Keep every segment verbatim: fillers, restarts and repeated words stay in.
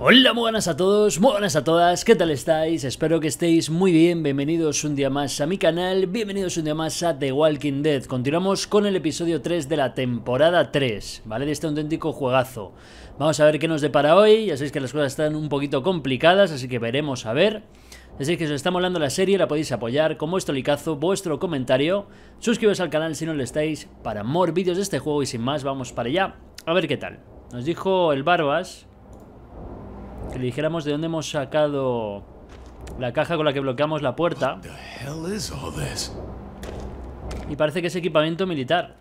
Hola, muy buenas a todos, muy buenas a todas, ¿qué tal estáis? Espero que estéis muy bien, bienvenidos un día más a mi canal, bienvenidos un día más a The Walking Dead. Continuamos con el episodio tres de la temporada tres, ¿vale? De este auténtico juegazo. Vamos a ver qué nos depara hoy, ya sabéis que las cosas están un poquito complicadas, así que veremos a ver. Ya sabéis que si os está molando la serie, la podéis apoyar con vuestro licazo, vuestro comentario, suscribiros al canal si no lo estáis para more vídeos de este juego y sin más, vamos para allá, a ver qué tal. Nos dijo el Barbas que le dijéramos de dónde hemos sacado la caja con la que bloqueamos la puerta. Y parece que es equipamiento militar.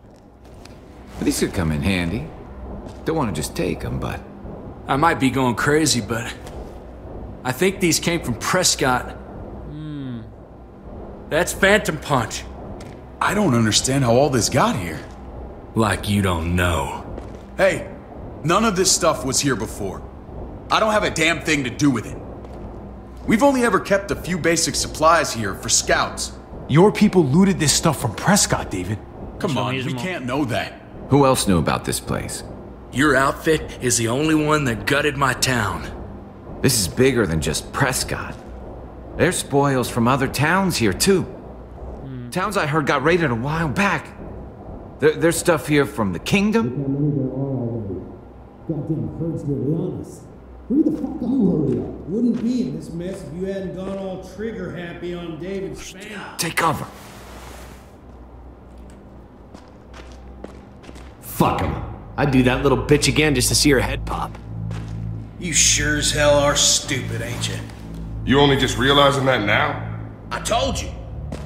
These could come in handy. Don't want to just take them, but I might be going crazy, but I think these came from Prescott. Mm. That's Phantom Punch. I don't understand how all this got here. Like you don't know. Hey, none of this stuff was here before. I don't have a damn thing to do with it. We've only ever kept a few basic supplies here for scouts. Your people looted this stuff from Prescott, David. Come on, we can't know that. Who else knew about this place? Your outfit is the only one that gutted my town. This is bigger than just Prescott. There's spoils from other towns here, too. Mm. Towns I heard got raided a while back. There, there's stuff here from the kingdom. Goddamn herds were honest. Who the fuck are you? Wouldn't be in this mess if you hadn't gone all trigger happy on David's spam. Take cover. Fuck him. I'd do that little bitch again just to see her head pop. You sure as hell are stupid, ain't you? You only just realizing that now? I told you.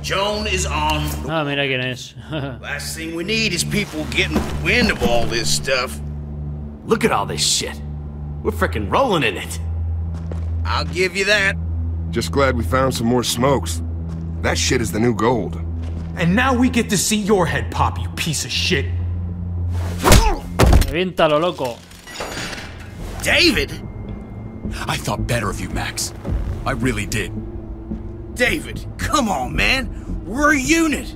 Joan is on. Ah, mira quién es. Last thing we need is people getting wind of all this stuff. Look at all this shit. We're frickin' rolling in it. I'll give you that. Just glad we found some more smokes. That shit is the new gold. And now we get to see your head pop, you piece of shit. Reviéntalo, loco. David! I thought better of you, Max. I really did. David, come on, man. We're a unit.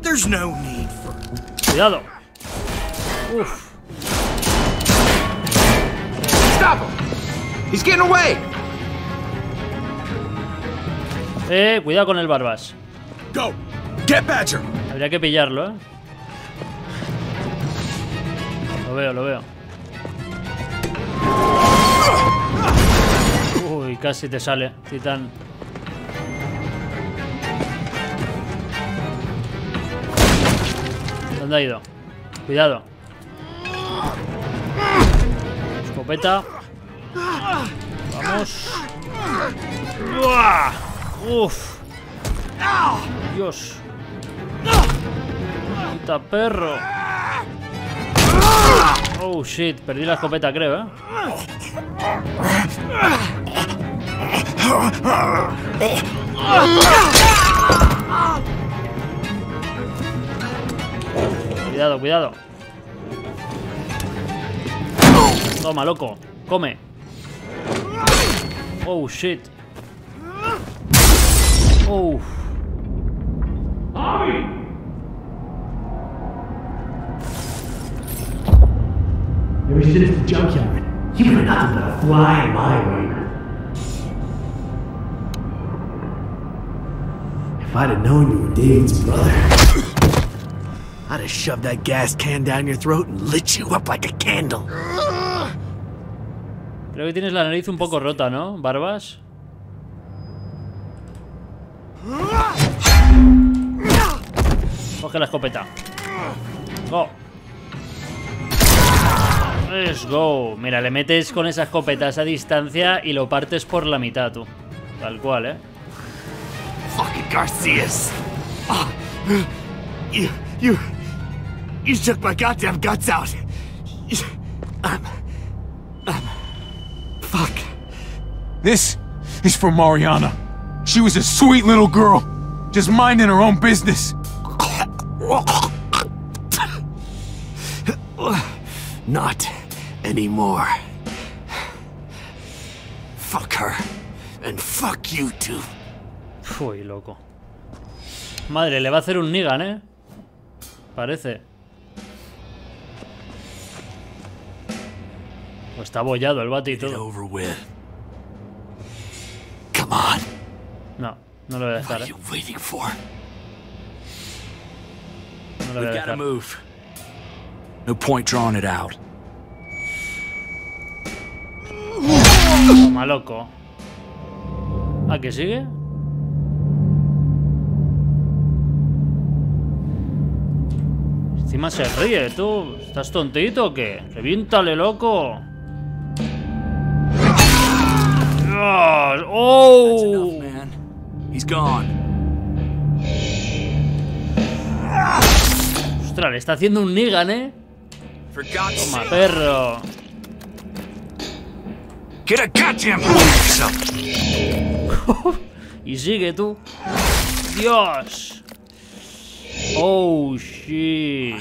There's no need for... Cuidado. Uf. Stop him. He's getting away. Eh, cuidado con el Barbas. Go. Get Badger. Habría que pillarlo, ¿eh? Lo veo, lo veo. Uy, casi te sale, Titán. ¿Dónde ha ido? Cuidado. Escopeta. Vamos. Uf. Dios. Puta perro. Oh shit, perdí la escopeta, creo, ¿eh? Cuidado, cuidado. Toma, loco, come. Oh shit. Oh. Ever since the junkyard, you got nothing but a fly my way. If I'd have known you were David's brother, I'd have shoved that gas can down your throat and lit you up like a candle. Creo que tienes la nariz un poco rota, ¿no, Barbas? Coge la escopeta. Go. Let's go. Mira, le metes con esa escopeta a esa distancia y lo partes por la mitad, tú. Tal cual, ¿eh? Fucking Garcia. Oh, you, you, you took my goddamn guts out. I'm, I'm, fuck. This is for Mariana. She was a sweet little girl, just minding her own business. Not anymore. Fuck her. And fuck you too. Uy, loco. Madre, le va a hacer un nigan, ¿eh? Parece. Pues está abollado el vato y todo. No, no lo voy a dejar, ¿eh? No lo voy a dejar. No point drawing it out. Toma, loco. ¿A qué sigue? Encima se ríe, tú. ¿Estás tontito o qué? Reviéntale, loco. ¡Oh! He's gone. Ostras, le está haciendo un Negan, ¿eh? Toma, perro. Y sigue tú. Dios. Oh shit.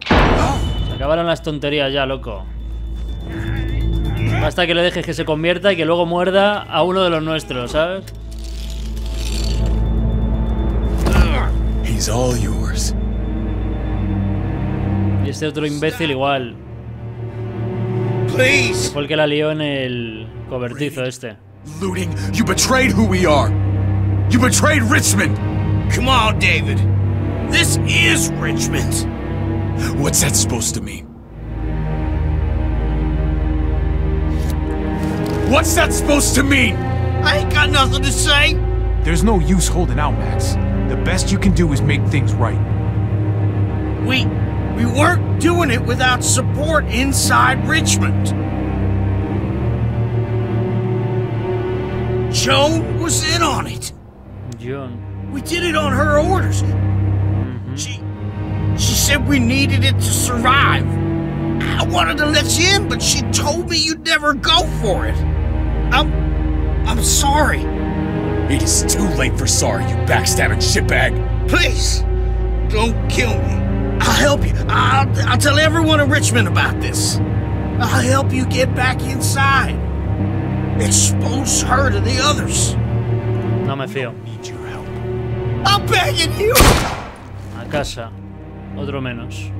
Se acabaron las tonterías ya, loco. Basta que le dejes que se convierta y que luego muerda a uno de los nuestros, ¿sabes? He's all yours. Y este otro imbécil igual. Please. Fue el que la lió en el cobertizo este. Looting. You betrayed who we are. You betrayed Richmond. Come on, David. This is Richmond. What's that supposed to mean? What's that supposed to mean? I ain't got nothing to say. There's no use holding out, Max. The best you can do is make things right. We... we weren't doing it without support inside Richmond. Joan was in on it. Joan. We did it on her orders. Mm-hmm. She... she said we needed it to survive. I wanted to let you in, but she told me you'd never go for it. I'm... I'm sorry. It is too late for sorry, you backstabbing shitbag. Please, don't kill me. I'll help you. I'll, I'll tell everyone in Richmond about this. I'll help you get back inside. Expose her to the others. No me fío. Need your help. I'm begging you. A casa. Otro menos.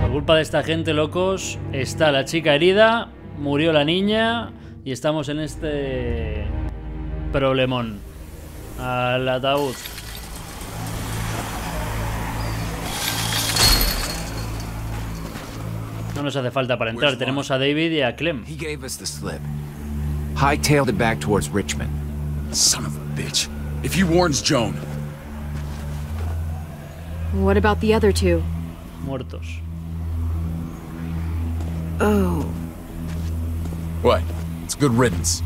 Por culpa de esta gente, locos, está la chica herida, murió la niña y estamos en este problemón. Al ataúd. No nos hace falta para entrar. Tenemos a David y a Clem. He gave us the slip. Hightailed it back towards Richmond. Son of a bitch. If he warns Joan. What about the other two? Muertos. Oh. What? It's good riddance.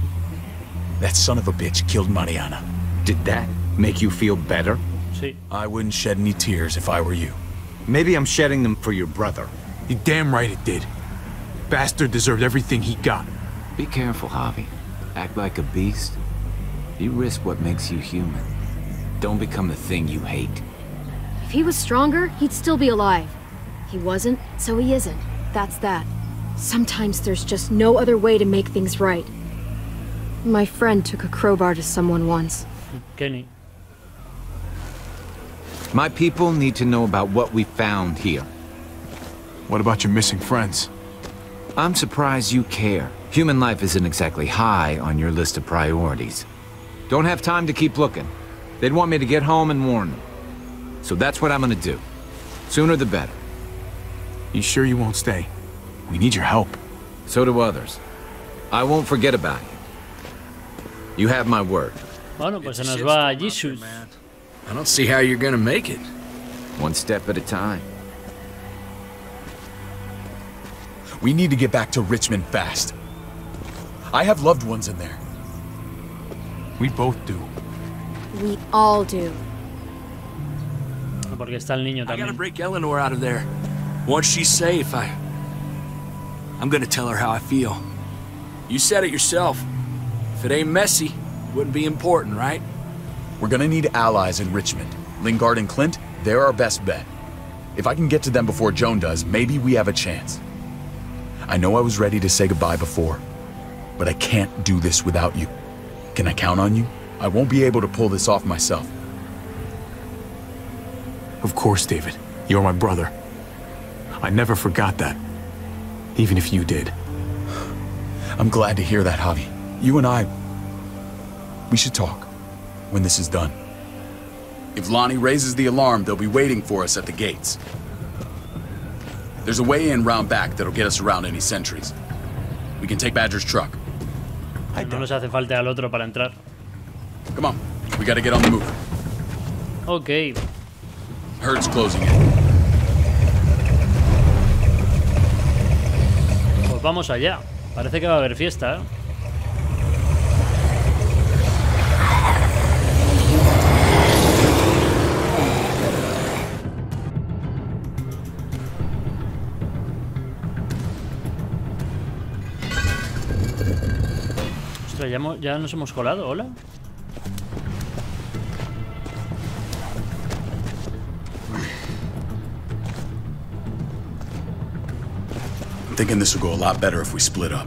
That son of a bitch killed Mariana. Did that make you feel better? Sí. I wouldn't shed any tears if I were you. Maybe I'm shedding them for your brother. You're damn right it did. Bastard deserved everything he got. Be careful, Javi. Act like a beast. You risk what makes you human. Don't become the thing you hate. If he was stronger, he'd still be alive. He wasn't, so he isn't. That's that. Sometimes there's just no other way to make things right. My friend took a crowbar to someone once. Kenny. My people need to know about what we found here. What about your missing friends? I'm surprised you care. Human life isn't exactly high on your list of priorities. Don't have time to keep looking. They'd want me to get home and warn them. So that's what I'm gonna do. Sooner the better. You sure you won't stay? We need your help. So do others. I won't forget about you. You have my word. Bueno, pues se nos va Jesus. I don't see how you're gonna make it. One step at a time. We need to get back to Richmond fast. I have loved ones in there. We both do. We all do. Porque está el niño también. I gotta break Eleanor out of there. Once she's safe, I... I'm gonna tell her how I feel. You said it yourself. If it ain't messy, it wouldn't be important, right? We're gonna need allies in Richmond. Lingard and Clint, they're our best bet. If I can get to them before Joan does, maybe we have a chance. I know I was ready to say goodbye before, but I can't do this without you. Can I count on you? I won't be able to pull this off myself. Of course, David. You're my brother. I never forgot that, even if you did. I'm glad to hear that, Javi. You and I, we should talk when this is done. If Lonnie raises the alarm, they'll be waiting for us at the gates. There's a way in round back that'll get us around any sentries. We can take Badger's truck. No nos hace falta al otro para entrar. Come on, we gotta get on the move. Okay. Herd's closing in. Pues vamos allá. Parece que va a haber fiesta, ¿eh? Ostras, ya, ya nos hemos colado, hola. I'm thinking this will go a lot better if we split up.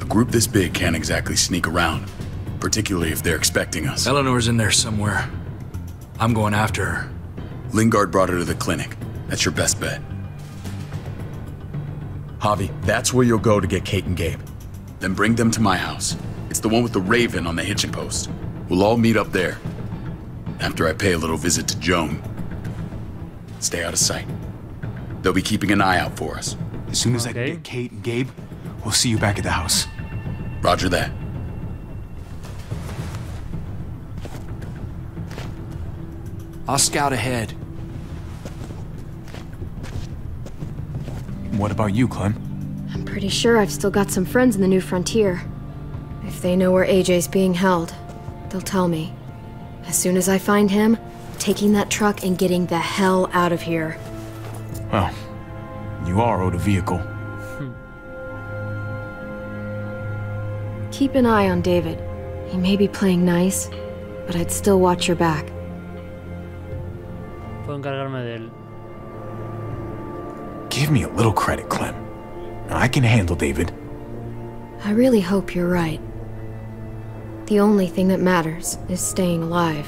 A group this big can't exactly sneak around, particularly if they're expecting us. Eleanor's in there somewhere. I'm going after her. Lingard brought her to the clinic. That's your best bet. Javi, that's where you'll go to get Kate and Gabe. Then bring them to my house. It's the one with the raven on the hitching post. We'll all meet up there. After I pay a little visit to Joan. Stay out of sight. They'll be keeping an eye out for us. As soon as okay. I get Kate and Gabe, we'll see you back at the house. Roger that. I'll scout ahead. What about you, Clem? I'm pretty sure I've still got some friends in the New Frontier. If they know where A J's being held, they'll tell me. As soon as I find him, taking that truck and getting the hell out of here. Well. You are owed a vehicle. Hmm. Keep an eye on David. He may be playing nice, but I'd still watch your back. Puedo encargarme de él. Give me a little credit, Clem. I can handle David. I really hope you're right. The only thing that matters is staying alive.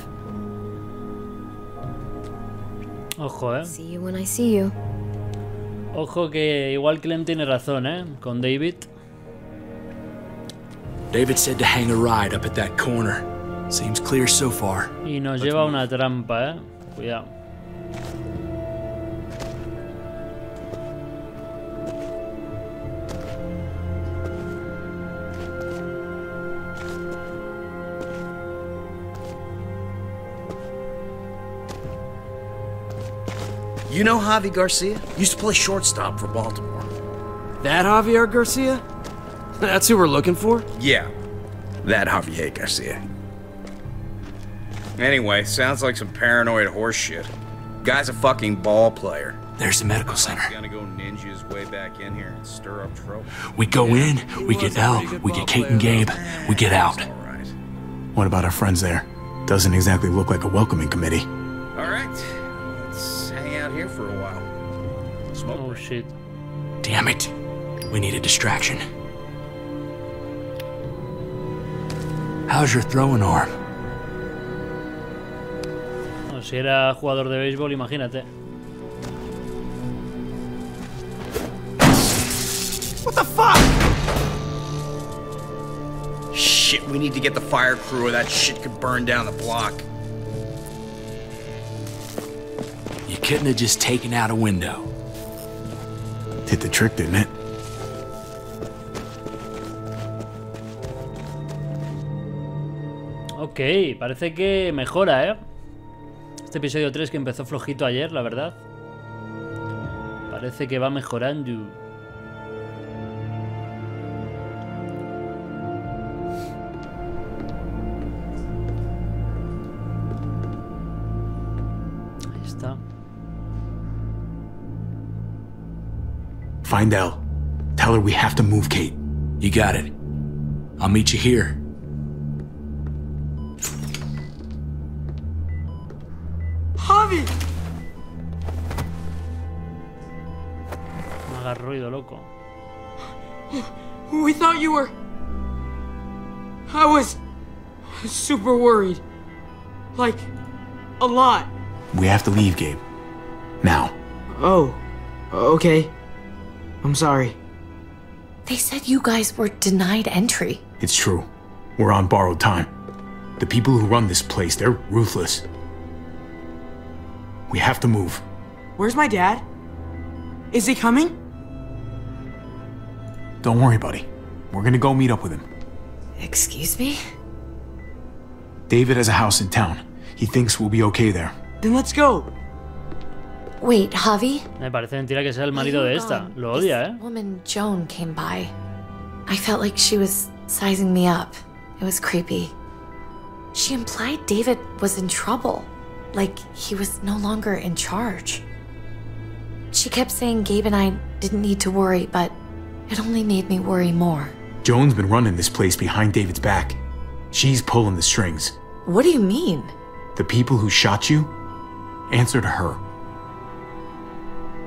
Ojo, eh. See you when I see you. Ojo que igual Clem tiene razón, eh, con David. David said to hang a ride up at that corner. Seems clear so far. Y nos lleva una trampa, eh. Cuidado. You know Javier Garcia? Used to play shortstop for Baltimore. That Javier Garcia? That's who we're looking for? Yeah, that Javier Garcia. Anyway, sounds like some paranoid horse shit. Guy's a fucking ball player. There's the medical center. He's gonna go ninjas way back in here and stir up trouble. We go yeah, in, we get L, we get Kate and Gabe, though. We get out. All right. What about our friends there? Doesn't exactly look like a welcoming committee. All right. Here for a while. Smoke. Oh shit. Damn it. We need a distraction. How's your throwing arm? No, si era jugador de béisbol, imagínate. What the fuck? Shit, we need to get the fire crew or that shit could burn down the block. Couldn't have just taken out a window. Did the trick, didn't it? Ok, parece que mejora, ¿eh? Este episodio tres que empezó flojito ayer, la verdad. Parece que va mejorando. Ahí está. Find Elle. Tell her we have to move, Kate. You got it. I'll meet you here. Javi! No hagas ruido, loco. We thought you were... I was... super worried. Like... a lot. We have to leave, Gabe. Now. Oh, okay. I'm sorry. They said you guys were denied entry. It's true. We're on borrowed time. The people who run this place, they're ruthless. We have to move. Where's my dad? Is he coming? Don't worry, buddy. We're gonna go meet up with him. Excuse me? David has a house in town. He thinks we'll be okay there. Then let's go. Wait, Javi? Me parece mentira que sea el marido de esta. Lo odia, eh? This woman Joan came by. I felt like she was sizing me up. It was creepy. She implied David was in trouble. Like he was no longer in charge. She kept saying Gabe and I didn't need to worry, but it only made me worry more. Joan's been running this place behind David's back. She's pulling the strings. What do you mean? The people who shot you answer to her.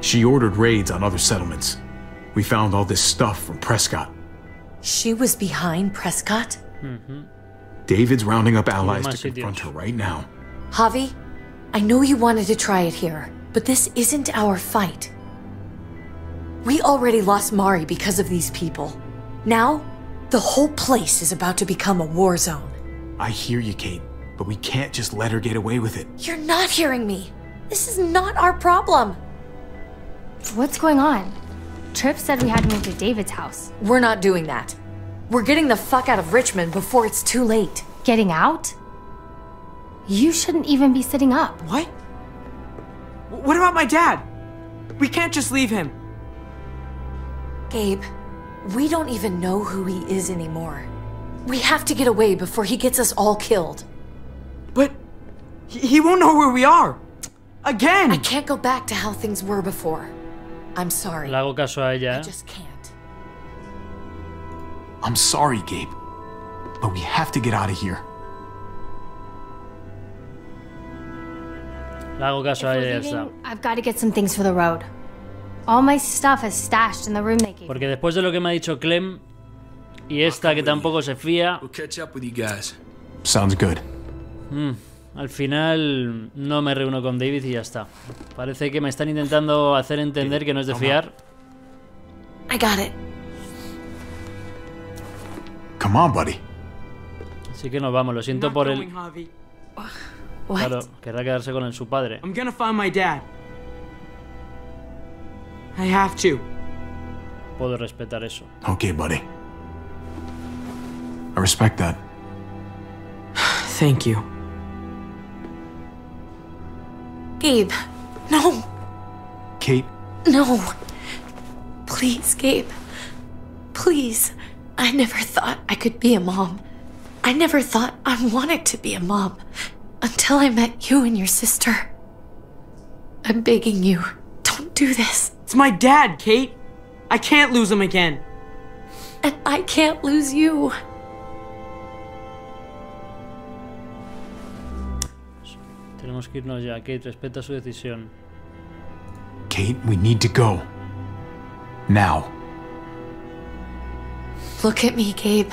She ordered raids on other settlements. We found all this stuff from Prescott. She was behind Prescott? Mm-hmm. David's rounding up allies to confront her right now. Javi, I know you wanted to try it here, but this isn't our fight. We already lost Mari because of these people. Now, the whole place is about to become a war zone. I hear you, Kate, but we can't just let her get away with it. You're not hearing me. This is not our problem. What's going on? Tripp said we had to move to David's house. We're not doing that. We're getting the fuck out of Richmond before it's too late. Getting out? You shouldn't even be sitting up. What? What about my dad? We can't just leave him. Gabe, we don't even know who he is anymore. We have to get away before he gets us all killed. But he won't know where we are. Again! I can't go back to how things were before. I'm sorry. Le hago caso a ella. I just can't. I'm sorry, Gabe, but we have to get out of here. Le hago caso a ella. Leaving, I've got to get some things for the road. All my stuff is stashed in the room they gave. Porque después de lo que me ha dicho Clem y esta que tampoco se fía. We'll catch up with you guys. Sounds good. Hmm. Al final no me reúno con David y ya está. Parece que me están intentando hacer entender que no es de fiar. I got it. Come on, buddy. Así que nos vamos. Lo siento por el. Claro, querrá quedarse con el su padre. I'm gonna find my dad. I have to. Puedo respetar eso. Okay, buddy. I respect that. Thank you. Gabe, no. Kate? No. Please, Gabe. Please. I never thought I could be a mom. I never thought I wanted to be a mom until I met you and your sister. I'm begging you, don't do this. It's my dad, Kate. I can't lose him again. And I can't lose you. Tenemos que irnos ya. Kate, respeta su decisión. Kate, we need to go. Now. Look at me, Gabe.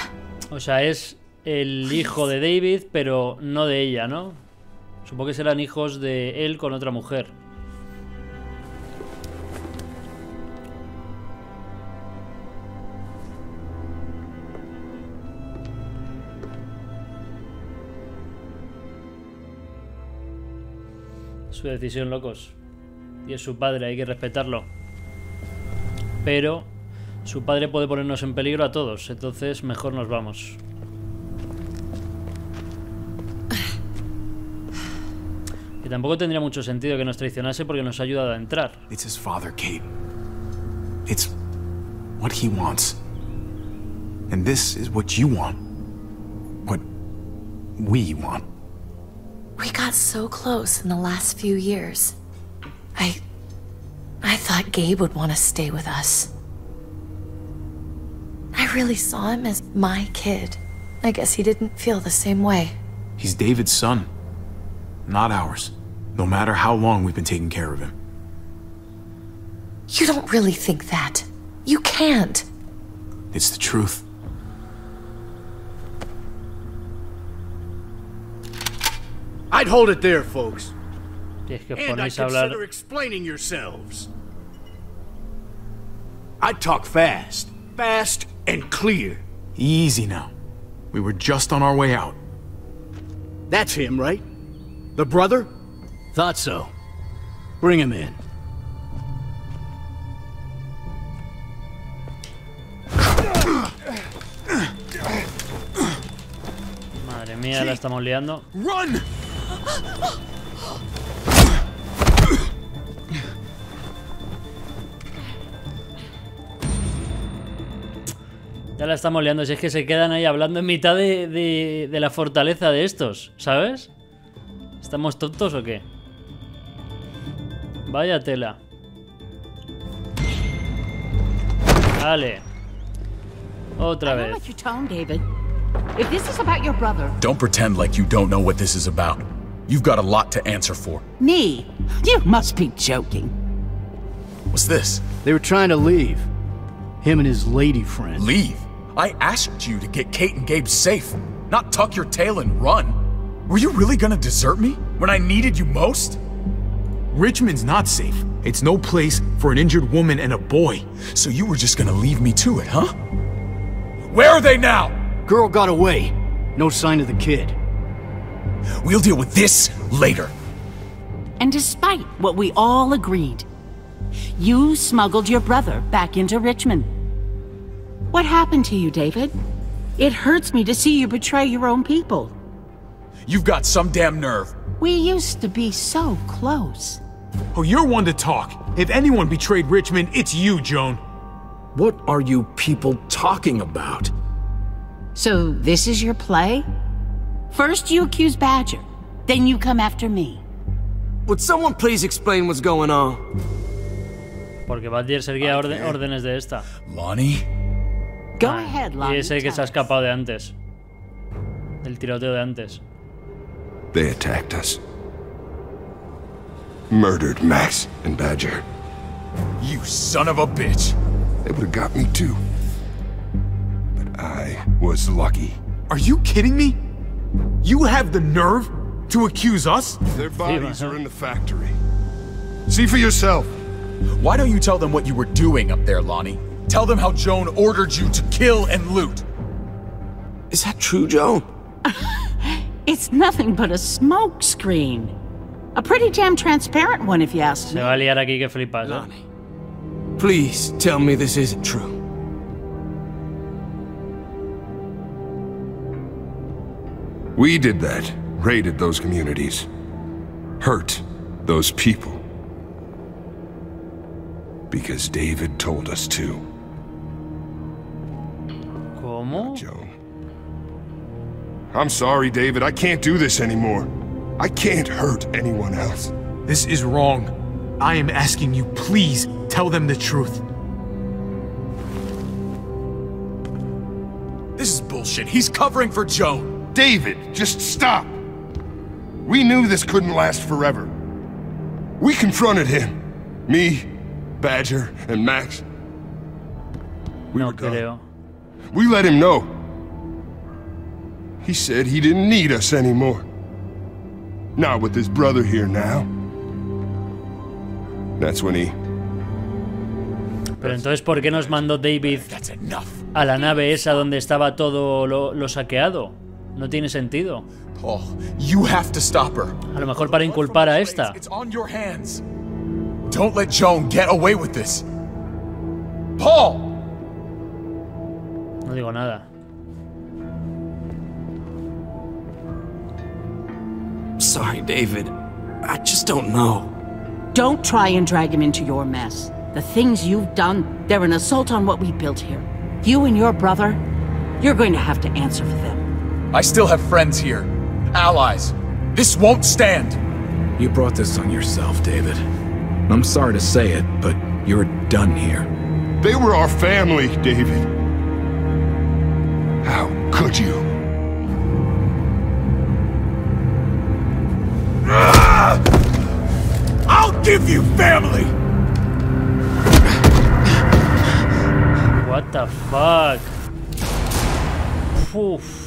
O sea, es el hijo de David, pero no de ella, ¿no? Supongo que serán hijos de él con otra mujer. Su decisión, locos. Y es su padre, hay que respetarlo. Pero su padre puede ponernos en peligro a todos, entonces mejor nos vamos. Y tampoco tendría mucho sentido que nos traicionase porque nos ha ayudado a entrar. It's his father, Kate. It's what he wants. And this is what you want. What we want. We got so close in the last few years. I I thought Gabe would want to stay with us. I really saw him as my kid. I guess he didn't feel the same way. He's David's son, not ours, no matter how long we've been taking care of him. You don't really think that. You can't. It's the truth. I'd hold it there, folks. Si es que os ponéis a hablar. I talk fast, fast and clear. Easy now. We were just on our way out. That's him, right? The brother? Thought so. Bring him in. Madre mía, la estamos liando. Run! Ya la estamos liando, si es que se quedan ahí hablando en mitad de, de, de la fortaleza de estos, ¿sabes? ¿Estamos tontos o qué? Vaya tela. Vale. Otra vez. Don't pretend like you don't know what this is about. You've got a lot to answer for. Me? You must be joking. What's this? They were trying to leave. Him and his lady friend. Leave? I asked you to get Kate and Gabe safe, not tuck your tail and run. Were you really gonna desert me when I needed you most? Richmond's not safe. It's no place for an injured woman and a boy. So you were just gonna leave me to it, huh? Where are they now? Girl got away. No sign of the kid. We'll deal with this later. And despite what we all agreed, you smuggled your brother back into Richmond. What happened to you, David? It hurts me to see you betray your own people. You've got some damn nerve. We used to be so close. Oh, you're one to talk. If anyone betrayed Richmond, it's you, Joan. What are you people talking about? So this is your play? First you accuse Badger, then you come after me. Would someone please explain what's going on? Porque Badger seguía orden, órdenes de esta. Lonnie. Go ahead, Lonnie. Y ese que se ha escapado de antes. Del tiroteo de antes. They attacked us. Murdered Max and Badger. You son of a bitch. They would have got me too. But I was lucky. Are you kidding me? You have the nerve to accuse us? Their bodies are in the factory. See for yourself. Why don't you tell them what you were doing up there, Lonnie? Tell them how Joan ordered you to kill and loot. Is that true, Joan? It's nothing but a smoke screen. A pretty damn transparent one, if you ask me. Se va a liar aquí que flipas, ¿eh? Lonnie, please tell me this isn't true. We did that. Raided those communities. Hurt those people. Because David told us to. ¿Cómo? Joe. I'm sorry, David. I can't do this anymore. I can't hurt anyone else. This is wrong. I am asking you, please tell them the truth. This is bullshit. He's covering for Joe. David, just stop. We knew this couldn't last forever. We confronted him. Me, Badger and Max. We no were done. We let him know. He said he didn't need us anymore. Not with his brother here now. That's when he. Pero entonces, ¿por qué nos mandó David a la nave esa donde estaba todo lo, lo saqueado? No tiene sentido. Paul, you have to stop her. A lo mejor para inculpar a esta. It's on your hands. Don't let Joan get away with this. Paul. No digo nada. Sorry, David. I just don't know. Don't try and drag him into your mess. The things you've done, they're an assault on what we built here. You and your brother, you're going to have to answer for them. I still have friends here. Allies. This won't stand. You brought this on yourself, David. I'm sorry to say it, but you're done here. They were our family, David. How could you? I'll give you family! What the fuck? Uf.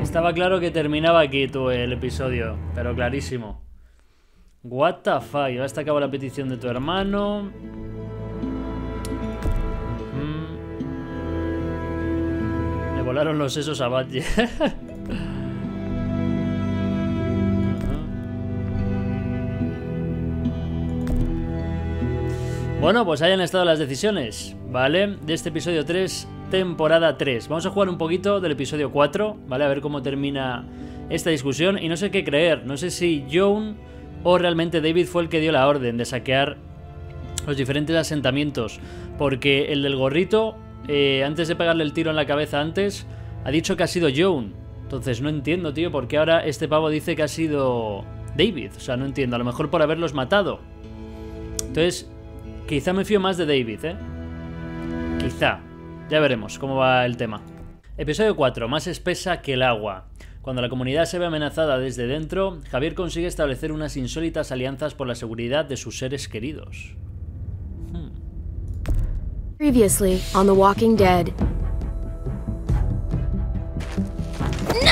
Estaba claro que terminaba aquí tú el episodio, pero clarísimo. What the fuck. Llevaste a cabo la petición de tu hermano. Mm. Le volaron los sesos a Batlle. Bueno, pues hayan estado las decisiones, ¿vale? De este episodio tres, temporada tres. Vamos a jugar un poquito del episodio cuatro, ¿vale? A ver cómo termina esta discusión. Y no sé qué creer, no sé si Joan o realmente David fue el que dio la orden de saquear los diferentes asentamientos. Porque el del gorrito, eh, antes de pegarle el tiro en la cabeza antes, ha dicho que ha sido Joan. Entonces no entiendo, tío, por qué ahora este pavo dice que ha sido David. O sea, no entiendo, a lo mejor por haberlos matado. Entonces... quizá me fío más de David, ¿eh? Quizá. Ya veremos cómo va el tema. Episodio cuatro. Más espesa que el agua. Cuando la comunidad se ve amenazada desde dentro, Javier consigue establecer unas insólitas alianzas por la seguridad de sus seres queridos. Hmm. Previously on The Walking Dead. ¡No!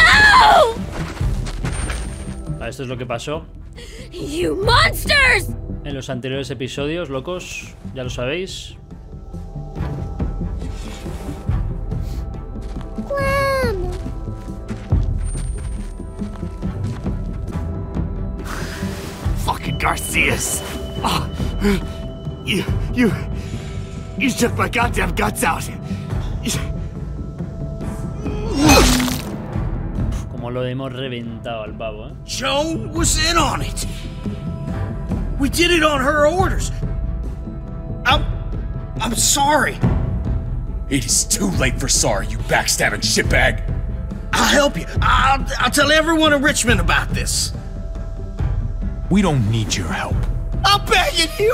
Esto es lo que pasó. You monsters! En los anteriores episodios, locos, ya lo sabéis. Clam. Fucking Garcias. Oh, you, you, you took my goddamn guts out. Uf, como lo hemos reventado al pavo, ¿eh? Joan was in on it. We did it on her orders. I'm... I'm sorry. It is too late for sorry, you backstabbing shitbag. I'll help you. I'll, I'll tell everyone in Richmond about this. We don't need your help. I'm begging you!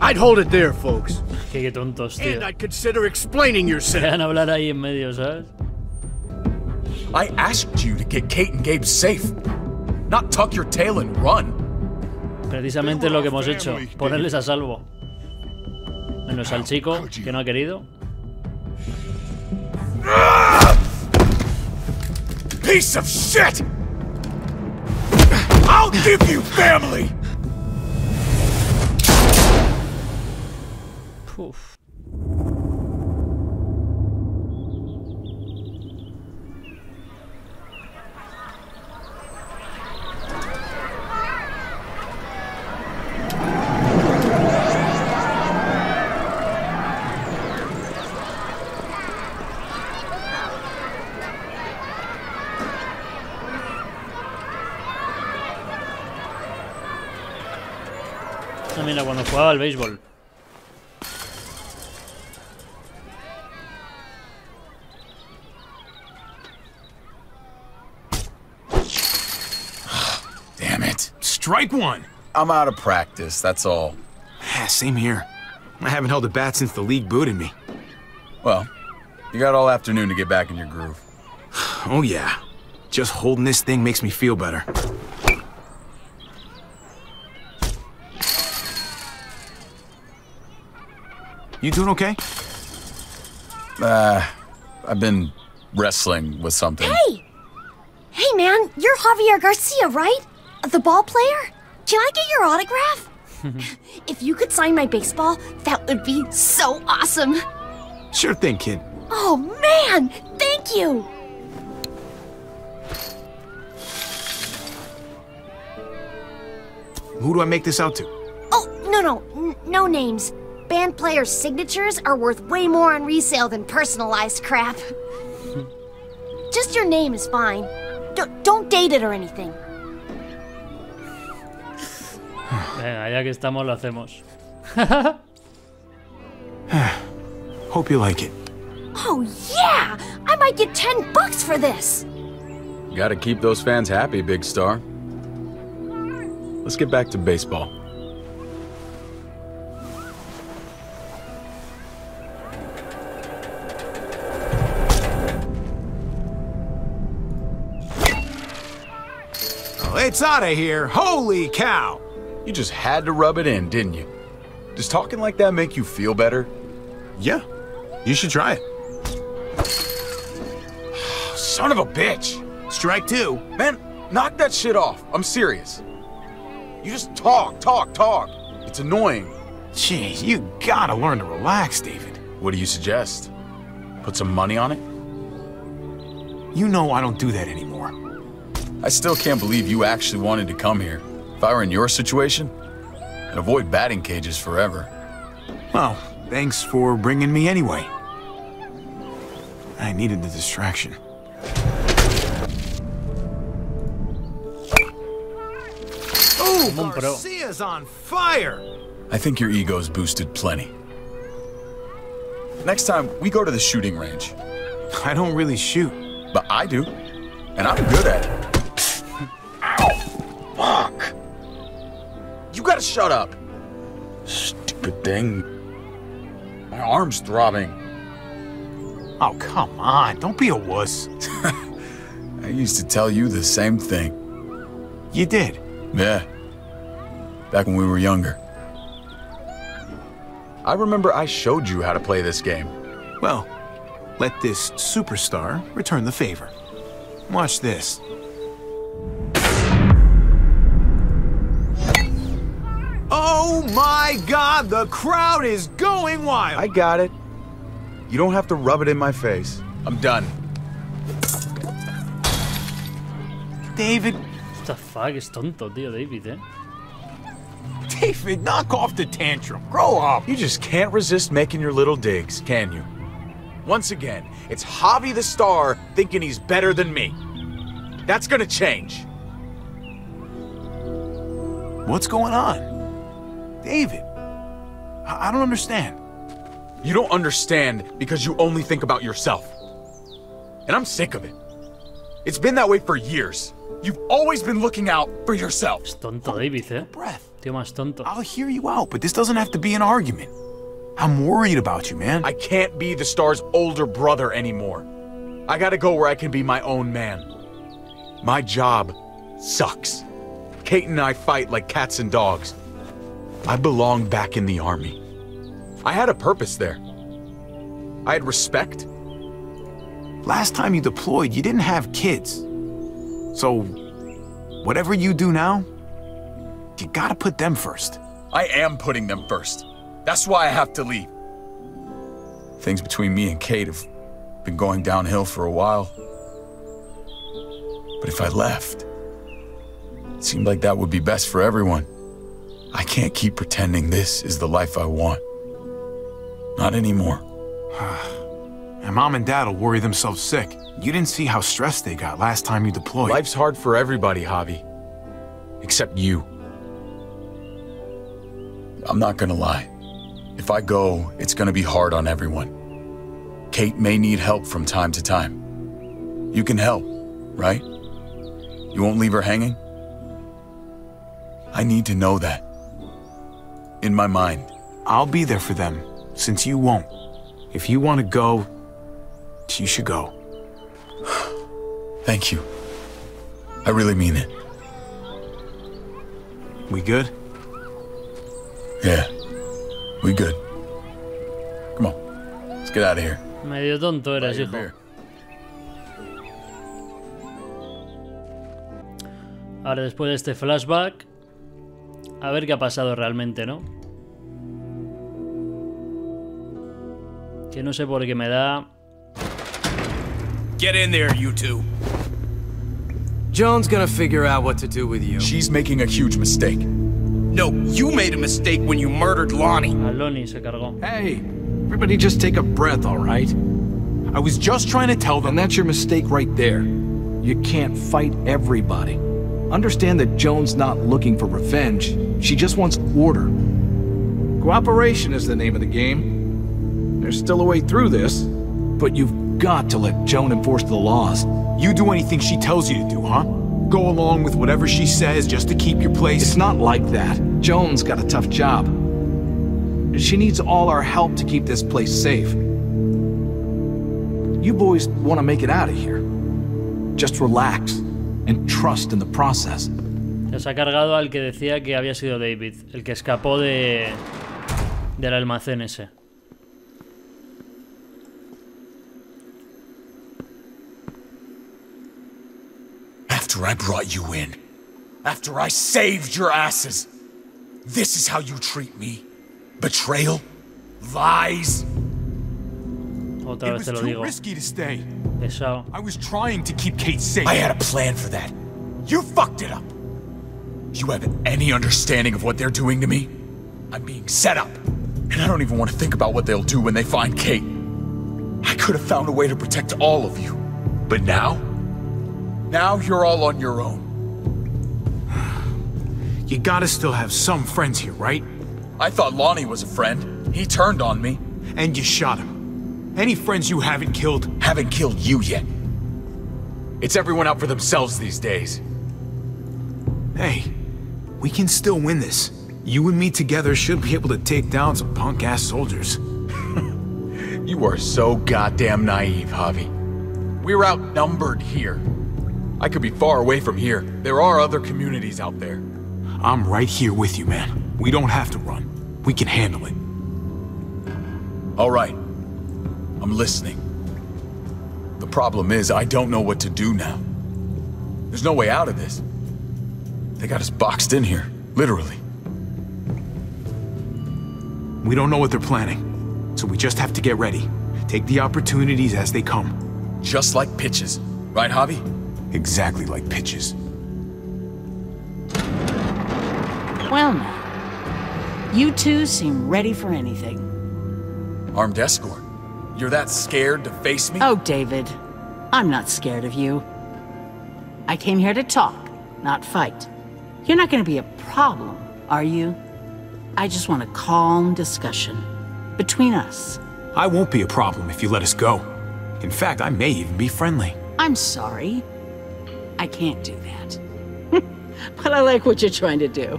I'd hold it there, folks. Qué tontos, tío. And I'd consider explaining yourself. Dejan hablar ahí en medio, ¿sabes? I asked you to get Kate and Gabe safe, not tuck your tail and run. Precisamente lo que hemos hecho, ponerles a salvo. Menos al chico que no ha querido. Piece of shit! I'll give you family. Puf. Mira, cuando jugaba al béisbol. Damn it. Strike one. I'm out of practice, that's all. Yeah, same here. I haven't held a bat since the league booted me. Well, you got all afternoon to get back in your groove. Oh yeah. Just holding this thing makes me feel better. You doing okay? Uh, I've been wrestling with something. Hey! Hey, man, you're Javier Garcia, right? The ball player? Can I get your autograph? If you could sign my baseball, that would be so awesome. Sure thing, kid. Oh, man! Thank you! Who do I make this out to? Oh, no, no. No names. Band players' signatures are worth way more on resale than personalized crap. Just your name is fine. Don't, don't date it or anything. Venga, ya que estamos, lo hacemos. Hope you like it. Oh yeah! I might get ten bucks for this. Gotta keep those fans happy, big star. Let's get back to baseball. It's out of here. Holy cow. You just had to rub it in, didn't you? Does talking like that make you feel better? Yeah. You should try it. Son of a bitch! Strike two. Man, knock that shit off. I'm serious. You just talk, talk, talk. It's annoying. Jeez, you gotta learn to relax, David. What do you suggest? Put some money on it? You know I don't do that anymore. I still can't believe you actually wanted to come here. If I were in your situation, I'd avoid batting cages forever. Well, thanks for bringing me anyway. I needed the distraction. Oh, Garcia's on fire! I think your ego's boosted plenty. Next time, we go to the shooting range. I don't really shoot. But I do. And I'm good at it. Ow! Fuck! You gotta shut up! Stupid thing. My arm's throbbing. Oh, come on. Don't be a wuss. I used to tell you the same thing. You did? Yeah. Back when we were younger. I remember I showed you how to play this game. Well, let this superstar return the favor. Watch this. Oh my God, the crowd is going wild! I got it. You don't have to rub it in my face. I'm done. David. What the fuck is tonto, tío, David, eh? David, knock off the tantrum. Grow up. You just can't resist making your little digs, can you? Once again, it's Javi the star thinking he's better than me. That's gonna change. What's going on? David, I, I don't understand. You don't understand because you only think about yourself. And I'm sick of it. It's been that way for years. You've always been looking out for yourself. It's tonto, David, eh? Breath. I'll hear you out, but this doesn't have to be an argument. I'm worried about you, man. I can't be the star's older brother anymore. I gotta go where I can be my own man. My job sucks. Kate and I fight like cats and dogs. I belong back in the army. I had a purpose there. I had respect. Last time you deployed, you didn't have kids. So, whatever you do now, you gotta put them first. I am putting them first. That's why I have to leave. Things between me and Kate have been going downhill for a while. But if I left, it seemed like that would be best for everyone. I can't keep pretending this is the life I want. Not anymore. My mom and dad will worry themselves sick. You didn't see how stressed they got last time you deployed. Life's hard for everybody, Javi. Except you. I'm not gonna lie. If I go, it's gonna be hard on everyone. Kate may need help from time to time. You can help, right? You won't leave her hanging? I need to know that. In my mind. I'll be there for them, since you won't. If you want to go, you should go. Thank you. I really mean it. We good? Yeah, we good. Come on, let's get out of here. Medio tonto eres, hijo. Ahora, después de este flashback, a ver qué ha pasado realmente, ¿no? Que no sé por qué me da. Get in there, you two. Joan's gonna figure out what to do with you. She's making a huge mistake. No, you made a mistake when you murdered Lonnie. Lonnie se cargó. Hey, everybody just take a breath, all right? I was just trying to tell them. And that's your mistake right there. You can't fight everybody. Understand that Joan's not looking for revenge. She just wants order. Cooperation is the name of the game. There's still a way through this, but you've got to let Joan enforce the laws. You do anything she tells you to do, huh? Go along with whatever she says just to keep your place. It's not like that. Joan's got a tough job. She needs all our help to keep this place safe. You boys want to make it out of here. Just relax and trust in the process. Se ha cargado al que decía que había sido David, el que escapó de del almacén ese. After I brought you in, after I saved your asses, this is how you treat me. Betrayal, lies. It was too risky to stay. I was trying to keep Kate safe. I had a plan for that. You fucked it up. Do you have any understanding of what they're doing to me? I'm being set up, and I don't even want to think about what they'll do when they find Kate. I could have found a way to protect all of you, but now, now you're all on your own. You gotta still have some friends here, right? I thought Lonnie was a friend. He turned on me. And you shot him. Any friends you haven't killed? Haven't killed you yet. It's everyone out for themselves these days. Hey, we can still win this. You and me together should be able to take down some punk-ass soldiers. You are so goddamn naive, Javi. We're outnumbered here. I could be far away from here. There are other communities out there. I'm right here with you, man. We don't have to run. We can handle it. All right. I'm listening. The problem is, I don't know what to do now. There's no way out of this. They got us boxed in here, literally. We don't know what they're planning, so we just have to get ready. Take the opportunities as they come. Just like pitches, right, Javi? Exactly like pitches. Well now, you two seem ready for anything. Armed escort? You're that scared to face me? Oh, David, I'm not scared of you. I came here to talk, not fight. You're not going to be a problem, are you? I just want a calm discussion between us. I won't be a problem if you let us go. In fact, I may even be friendly. I'm sorry. I can't do that. But I like what you're trying to do.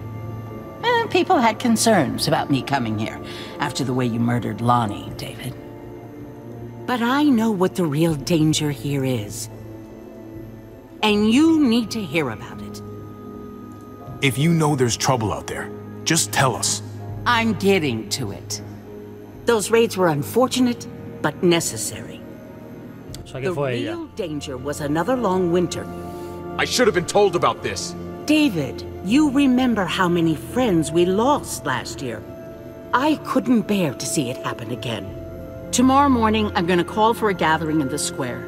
And people had concerns about me coming here after the way you murdered Lonnie, David. But I know what the real danger here is. And you need to hear about it. If you know there's trouble out there, just tell us. I'm getting to it. Those raids were unfortunate, but necessary. The real danger was another long winter. I should have been told about this. David, you remember how many friends we lost last year. I couldn't bear to see it happen again. Tomorrow morning, I'm going to call for a gathering in the square.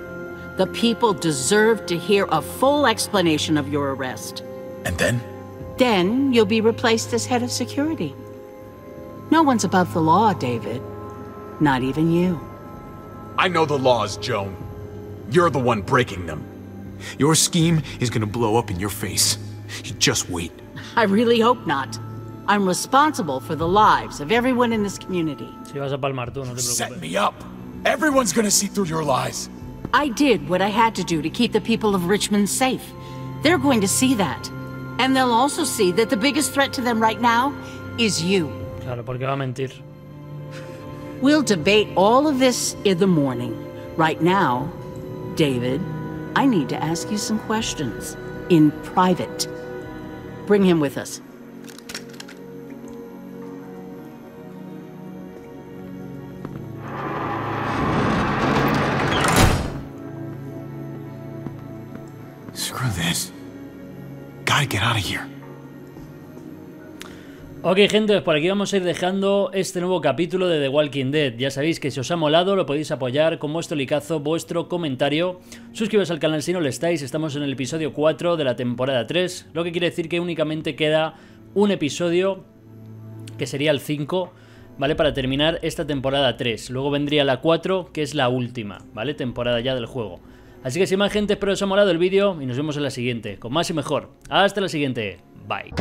The people deserve to hear a full explanation of your arrest. And then? Then you'll be replaced as head of security. No one's above the law, David. Not even you. I know the laws, Joan. You're the one breaking them. Your scheme is going to blow up in your face. You just wait. I really hope not. I'm responsible for the lives of everyone in this community. Set me up. Everyone's going to see through your lies. I did what I had to do to keep the people of Richmond safe. They're going to see that. And they'll also see that the biggest threat to them right now is you. Claro, porque va a mentir. We'll debate all of this in the morning. Right now, David, I need to ask you some questions. In private. Bring him with us. Screw this. Gotta get out of here. Ok, gente, por aquí vamos a ir dejando este nuevo capítulo de The Walking Dead. Ya sabéis que si os ha molado lo podéis apoyar con vuestro likazo, vuestro comentario. Suscribiros al canal si no lo estáis. Estamos en el episodio cuatro de la temporada tres, lo que quiere decir que únicamente queda un episodio, que sería el cinco, ¿vale? Para terminar esta temporada tres. Luego vendría la cuatro, que es la última, ¿vale? Temporada ya del juego. Así que sin más, gente, espero que os haya molado el vídeo y nos vemos en la siguiente, con más y mejor. Hasta la siguiente, bye.